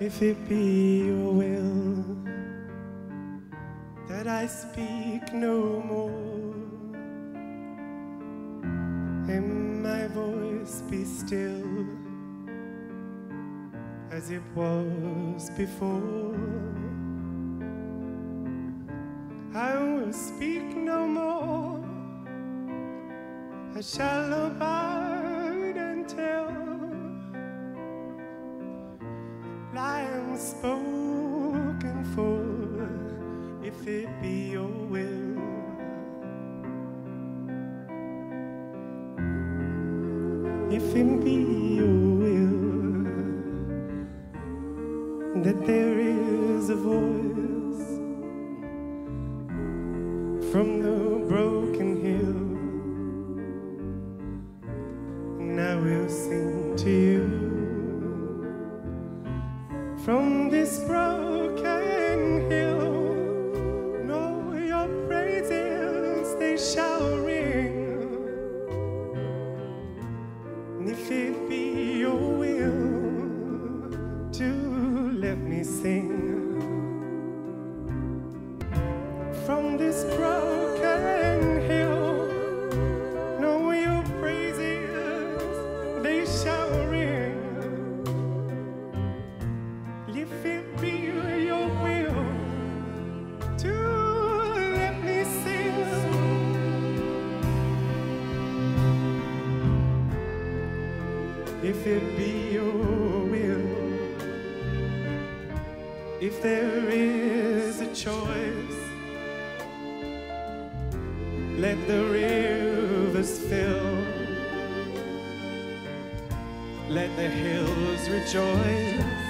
If it be your will that I speak no more, and my voice be still as it was before, I will speak no more. I shall abide until I'm spoken for, if it be your will. If it be your will that there is a voice from the broken hill, and I will sing to you from this broken hill. No, your praises they shall ring. And if it be your will to let me sing from this broken hill, no, your praises they shall ring. If it be your will to let me sing, if it be your will, if there is a choice, let the rivers fill, let the hills rejoice.